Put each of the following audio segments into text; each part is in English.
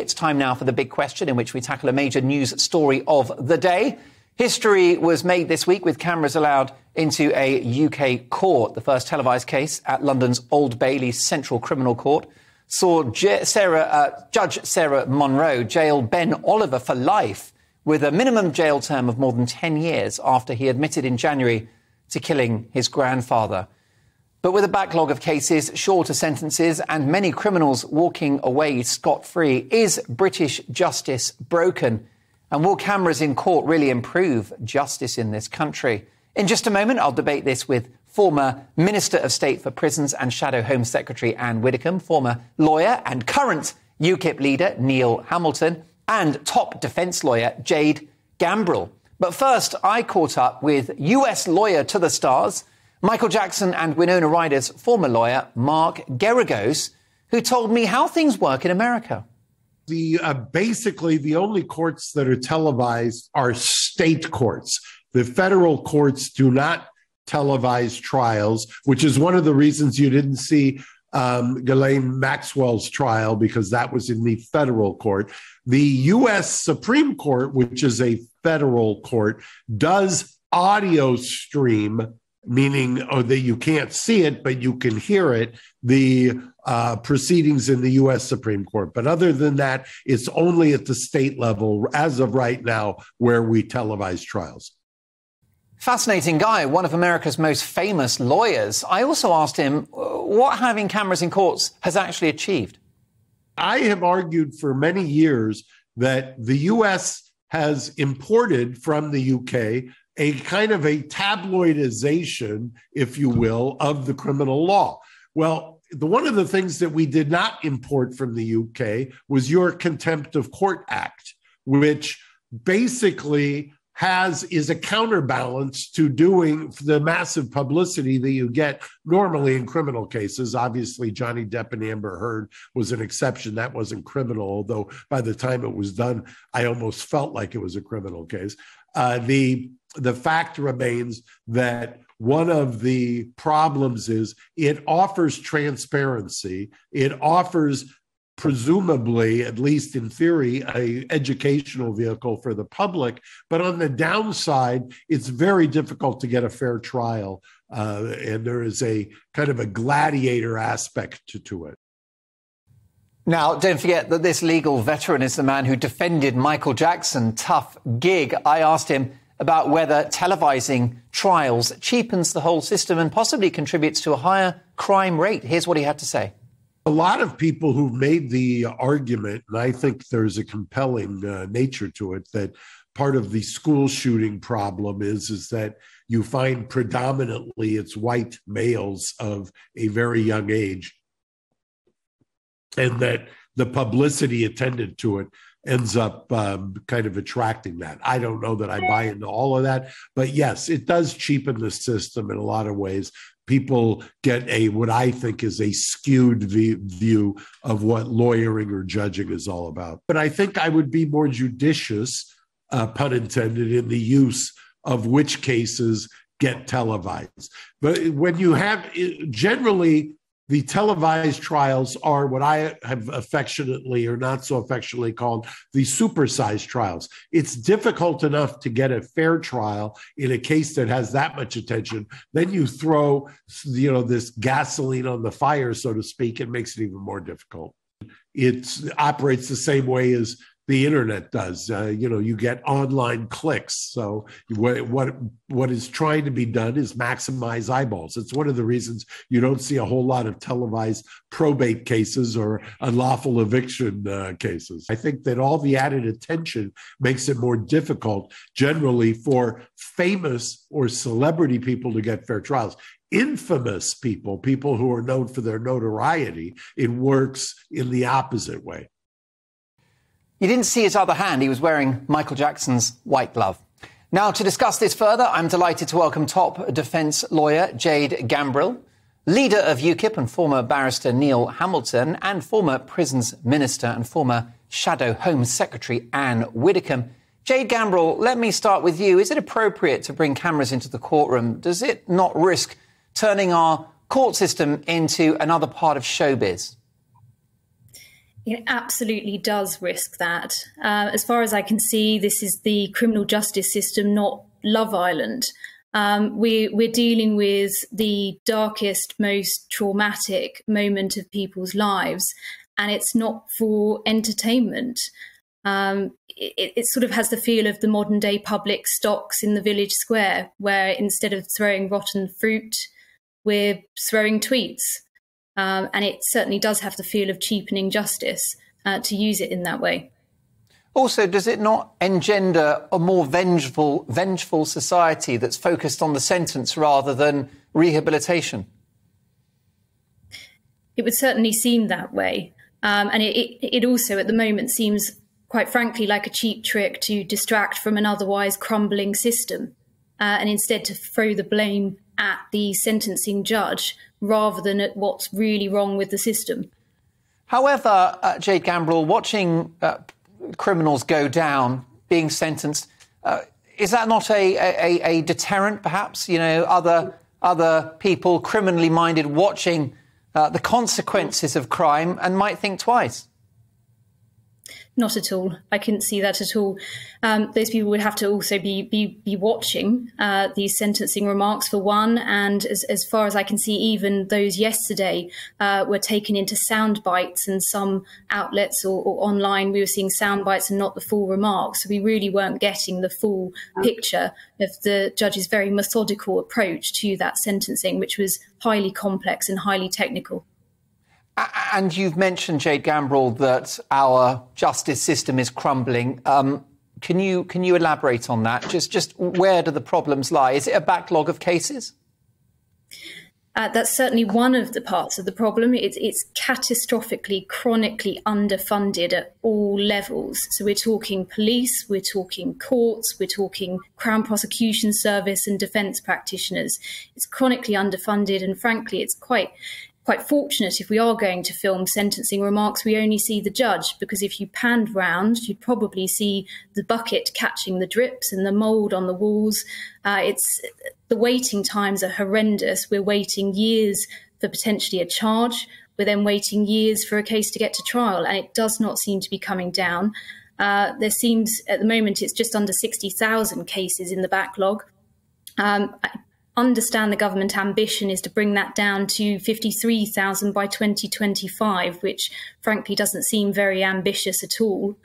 It's time now for the big question, in which we tackle a major news story of the day. History was made this week with cameras allowed into a UK court. The first televised case at London's Old Bailey Central Criminal Court saw Judge Sarah Monroe jail Ben Oliver for life with a minimum jail term of more than 10 years after he admitted in January to killing his grandfather. But with a backlog of cases, shorter sentences and many criminals walking away scot-free, is British justice broken? And will cameras in court really improve justice in this country? In just a moment, I'll debate this with former Minister of State for Prisons and Shadow Home Secretary Anne Widdecombe, former lawyer and current UKIP leader Neil Hamilton, and top defence lawyer Jade Gambrill. But first, I caught up with US lawyer to the stars, Michael Jackson and Winona Ryder's former lawyer, Mark Geragos, who told me how things work in America. Basically, the only courts that are televised are state courts. The federal courts do not televise trials, which is one of the reasons you didn't see Ghislaine Maxwell's trial, because that was in the federal court. The U.S. Supreme Court, which is a federal court, does audio stream, meaning that you can't see it, but you can hear it, the proceedings in the U.S. Supreme Court. But other than that, it's only at the state level, as of right now, where we televise trials. Fascinating guy, one of America's most famous lawyers. I also asked him what having cameras in courts has actually achieved. I have argued for many years that the U.S. has imported from the U.K. a kind of a tabloidization, if you will, of the criminal law. Well, one of the things that we did not import from the UK was your Contempt of Court Act, which basically is a counterbalance to doing the massive publicity that you get normally in criminal cases. Obviously, Johnny Depp and Amber Heard was an exception. That wasn't criminal, although by the time it was done, I almost felt like it was a criminal case. The fact remains that one of the problems is it offers transparency. It offers, presumably, at least in theory, an educational vehicle for the public. But on the downside, it's very difficult to get a fair trial. And there is a kind of a gladiator aspect to it. Now, don't forget that this legal veteran is the man who defended Michael Jackson. Tough gig. I asked him about whether televising trials cheapens the whole system and possibly contributes to a higher crime rate. Here's what he had to say. A lot of people who've made the argument, and I think there's a compelling nature to it, that part of the school shooting problem is that you find predominantly it's white males of a very young age, and that the publicity attended to it ends up kind of attracting that. I don't know that I buy into all of that, but yes, it does cheapen the system in a lot of ways. People get what I think is a skewed view of what lawyering or judging is all about. But I think I would be more judicious, pun intended, in the use of which cases get televised. But when you have, generally, the televised trials are what I have affectionately, or not so affectionately, called the supersized trials. It's difficult enough to get a fair trial in a case that has that much attention. Then you throw, this gasoline on the fire, so to speak, it makes it even more difficult. It operates the same way as the internet does. You get online clicks. So what is trying to be done is maximize eyeballs. It's one of the reasons you don't see a whole lot of televised probate cases or unlawful eviction cases. I think that all the added attention makes it more difficult generally for famous or celebrity people to get fair trials. Infamous people who are known for their notoriety, it works in the opposite way. You didn't see his other hand. He was wearing Michael Jackson's white glove. Now, to discuss this further, I'm delighted to welcome top defence lawyer Jade Gambrill, leader of UKIP and former barrister Neil Hamilton, and former prisons minister and former Shadow Home Secretary Anne Widdecombe. Jade Gambrill, let me start with you. Is it appropriate to bring cameras into the courtroom? Does it not risk turning our court system into another part of showbiz? It absolutely does risk that. As far as I can see, this is the criminal justice system, not Love Island. We're dealing with the darkest, most traumatic moment of people's lives, and it's not for entertainment. It sort of has the feel of the modern day public stocks in the village square, where instead of throwing rotten fruit, we're throwing tweets. And it certainly does have the feel of cheapening justice to use it in that way. Also, does it not engender a more vengeful society that's focused on the sentence rather than rehabilitation? It would certainly seem that way. And it also at the moment seems, quite frankly, like a cheap trick to distract from an otherwise crumbling system, and instead to throw the blame at the sentencing judge rather than at what's really wrong with the system. However, Jade Gambrill, watching criminals go down, being sentenced, is that not a deterrent, perhaps? You know, other people, criminally minded, watching the consequences of crime and might think twice. Not at all. I couldn't see that at all. Those people would have to also be watching these sentencing remarks, for one, and as far as I can see, even those yesterday were taken into sound bites, and some outlets or online we were seeing sound bites and not the full remarks. So we really weren't getting the full picture of the judge's very methodical approach to that sentencing, which was highly complex and highly technical. And you've mentioned, Jade Gambrill, that our justice system is crumbling. Can you elaborate on that? Just where do the problems lie? Is it a backlog of cases? That's certainly one of the parts of the problem. It's catastrophically, chronically underfunded at all levels. So we're talking police, we're talking courts, we're talking Crown Prosecution Service and defence practitioners. It's chronically underfunded, and frankly, it's quite fortunate if we are going to film sentencing remarks, we only see the judge, because if you panned round, you'd probably see the bucket catching the drips and the mould on the walls. The waiting times are horrendous. We're waiting years for potentially a charge. We're then waiting years for a case to get to trial, and it does not seem to be coming down. There seems, at the moment, it's just under 60,000 cases in the backlog. Understand the government ambition is to bring that down to 53,000 by 2025, which frankly doesn't seem very ambitious at all.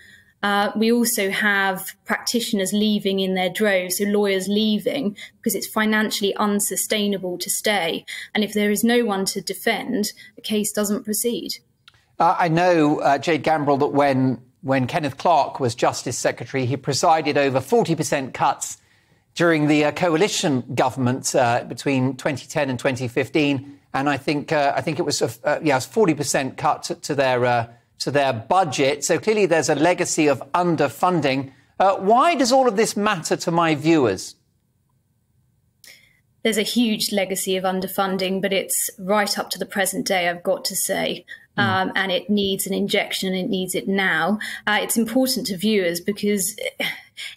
We also have practitioners leaving in their droves, so lawyers leaving, because it's financially unsustainable to stay. And if there is no one to defend, the case doesn't proceed. I know, Jade Gambrill, that when Kenneth Clark was Justice Secretary, he presided over 40% cuts during the coalition government between 2010 and 2015, and I think it was a 40% cut to their budget. So clearly, there's a legacy of underfunding. Why does all of this matter to my viewers? There's a huge legacy of underfunding, but it's right up to the present day, I've got to say. And it needs an injection, and it needs it now. It's important to viewers because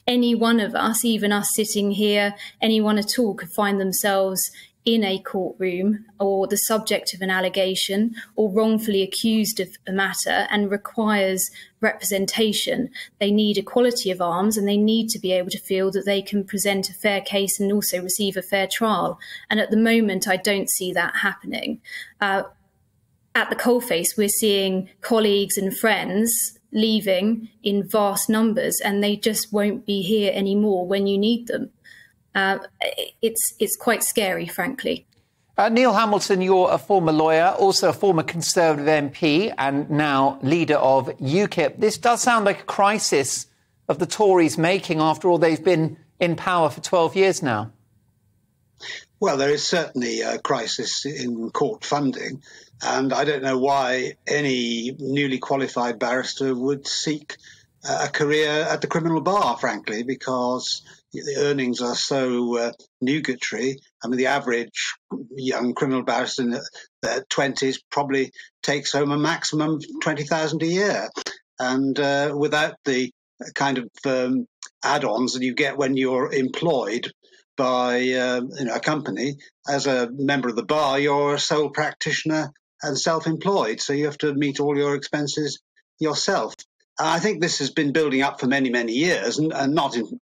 any one of us, even us sitting here, anyone at all could find themselves in a courtroom or the subject of an allegation or wrongfully accused of a matter and requires representation. They need equality of arms, and they need to be able to feel that they can present a fair case and also receive a fair trial. And at the moment, I don't see that happening. At the coalface, we're seeing colleagues and friends leaving in vast numbers, and they just won't be here anymore when you need them. It's quite scary, frankly. Neil Hamilton, you're a former lawyer, also a former Conservative MP and now leader of UKIP. This does sound like a crisis of the Tories' making. After all, they've been in power for 12 years now. Well, there is certainly a crisis in court funding, and I don't know why any newly qualified barrister would seek a career at the criminal bar, frankly, because the earnings are so nugatory. I mean, the average young criminal barrister in their 20s probably takes home a maximum of $20,000 a year, and without the kind of add-ons that you get when you're employed by a company. As a member of the bar, you're a sole practitioner and self-employed, so you have to meet all your expenses yourself. I think this has been building up for many, many years, and not in,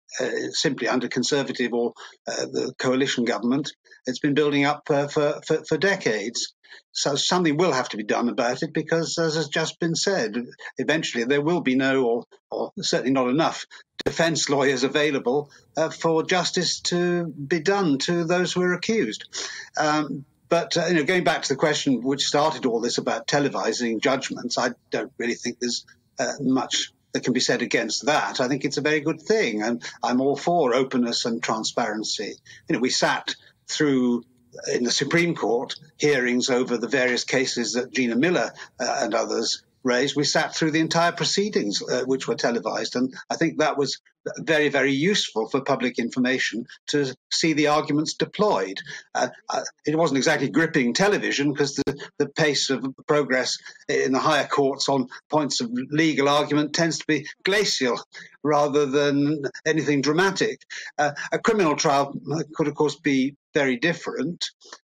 simply under Conservative or the coalition government. It's been building up for decades. So something will have to be done about it because, as has just been said, eventually there will be no, or certainly not enough, defence lawyers available for justice to be done to those who are accused. But you know, going back to the question which started all this about televising judgments, I don't really think there's much that can be said against that. I think it's a very good thing, and I'm all for openness and transparency. You know, we sat through in the Supreme Court hearings over the various cases that Gina Miller and others raised. We sat through the entire proceedings which were televised, and I think that was very, very useful for public information to see the arguments deployed. It wasn't exactly gripping television because the pace of progress in the higher courts on points of legal argument tends to be glacial rather than anything dramatic. A criminal trial could, of course, be very different.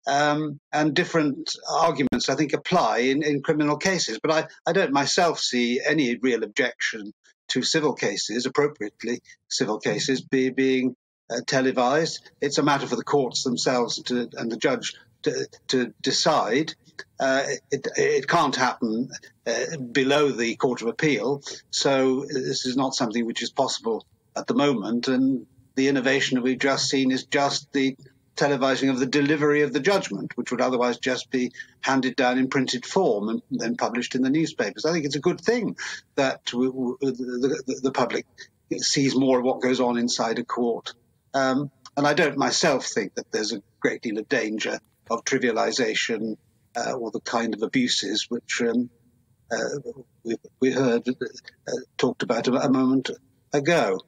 And different arguments, I think, apply in criminal cases. But I don't myself see any real objection to civil cases, appropriately civil cases, being televised. It's a matter for the courts themselves and the judge to decide. It can't happen below the Court of Appeal. So this is not something which is possible at the moment. And the innovation that we've just seen is just the televising of the delivery of the judgment, which would otherwise just be handed down in printed form and then published in the newspapers. I think it's a good thing that the public sees more of what goes on inside a court. And I don't myself think that there's a great deal of danger of trivialization or the kind of abuses which we heard talked about a moment ago.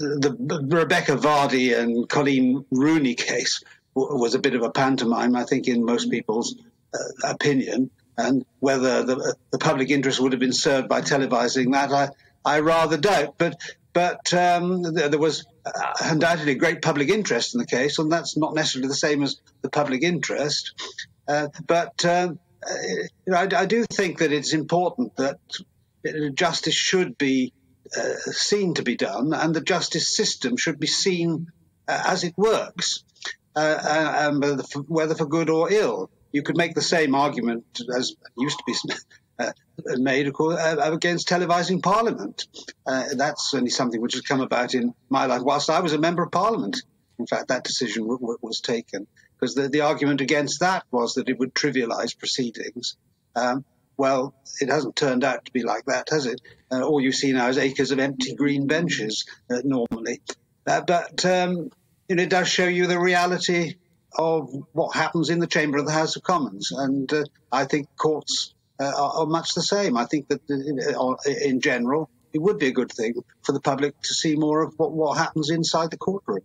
The Rebecca Vardy and Colleen Rooney case was a bit of a pantomime, I think, in most people's opinion. And whether the public interest would have been served by televising that, I rather doubt. But there was undoubtedly great public interest in the case, and that's not necessarily the same as the public interest. You know, I do think that it's important that justice should be seen to be done, and the justice system should be seen as it works, whether for good or ill. You could make the same argument as used to be made, of course, against televising Parliament. That's only something which has come about in my life whilst I was a member of Parliament. In fact, that decision was taken because the argument against that was that it would trivialise proceedings. Well, it hasn't turned out to be like that, has it? All you see now is acres of empty green benches normally. But you know, it does show you the reality of what happens in the chamber of the House of Commons. And I think courts are much the same. I think that in general, it would be a good thing for the public to see more of what happens inside the courtroom.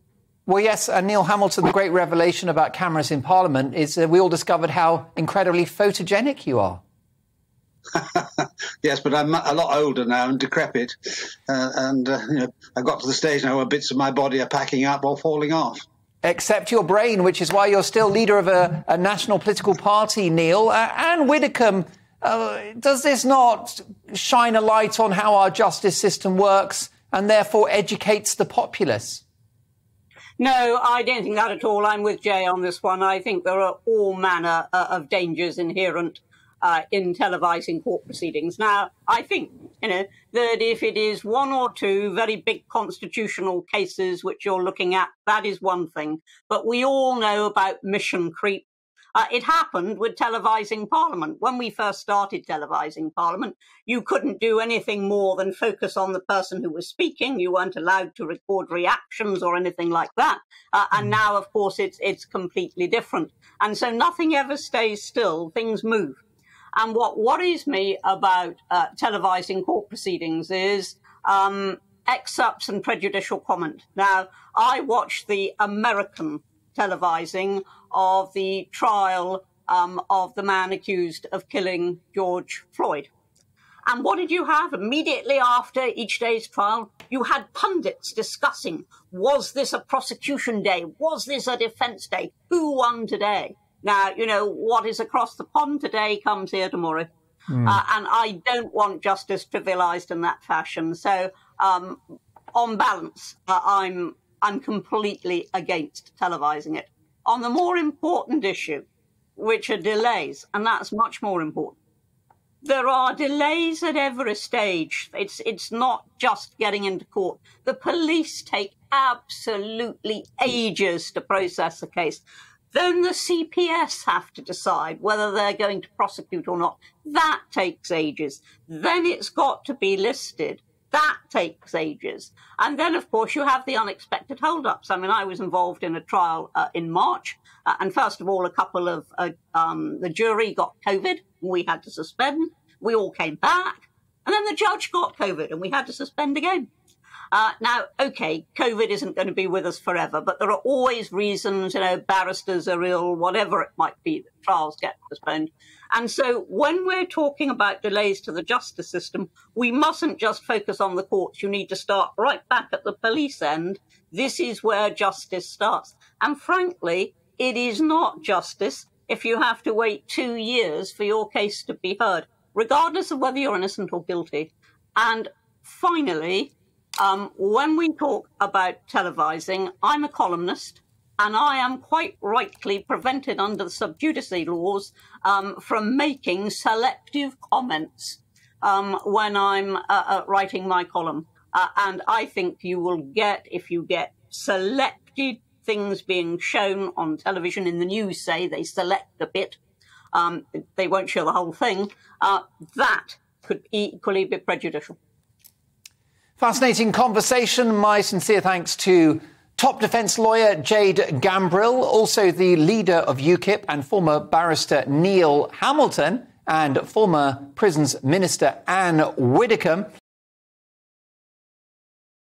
Well, yes, Neil Hamilton, the great revelation about cameras in Parliament is we all discovered how incredibly photogenic you are. Yes, but I'm a lot older now and decrepit, and you know, I got to the stage now where bits of my body are packing up or falling off. Except your brain, which is why you're still leader of a national political party, Neil. Anne Widdecombe, does this not shine a light on how our justice system works and therefore educates the populace? No, I don't think that at all. I'm with Jay on this one. I think there are all manner of dangers inherent in televising court proceedings. Now, I think, you know, that if it is one or two very big constitutional cases which you're looking at, that is one thing. But we all know about mission creep. It happened with televising Parliament. When we first started televising Parliament, you couldn't do anything more than focus on the person who was speaking. You weren't allowed to record reactions or anything like that. And now, of course, it's completely different. And so nothing ever stays still. Things move. And what worries me about televising court proceedings is excerpts and prejudicial comment. Now, I watched the American televising of the trial of the man accused of killing George Floyd. And what did you have immediately after each day's trial? You had pundits discussing, was this a prosecution day? Was this a defense day? Who won today? Now, you know, what is across the pond today comes here tomorrow. And I don't want justice trivialised in that fashion. So on balance, I'm completely against televising it. On the more important issue, which are delays, and that's much more important. There are delays at every stage. It's not just getting into court. The police take absolutely ages to process a case. Then the CPS have to decide whether they're going to prosecute or not. That takes ages. Then it's got to be listed. That takes ages. And then, of course, you have the unexpected holdups. I mean, I was involved in a trial in March. And first of all, a couple of the jury got COVID. We had to suspend. We all came back. And then the judge got COVID and we had to suspend again. Now, OK, COVID isn't going to be with us forever, but there are always reasons, you know, barristers are ill, whatever it might be, that trials get postponed. And so when we're talking about delays to the justice system, we mustn't just focus on the courts. You need to start right back at the police end. This is where justice starts. And frankly, it is not justice if you have to wait 2 years for your case to be heard, regardless of whether you're innocent or guilty. And finally, when we talk about televising, I'm a columnist and I am quite rightly prevented under the sub judice laws from making selective comments when I'm writing my column. And I think you will get, if you get selected things being shown on television in the news, say they select a bit, they won't show the whole thing, that could equally be prejudicial. Fascinating conversation. My sincere thanks to top defence lawyer Jade Gambrill, also the leader of UKIP and former barrister Neil Hamilton, and former prisons minister Anne Widdecombe.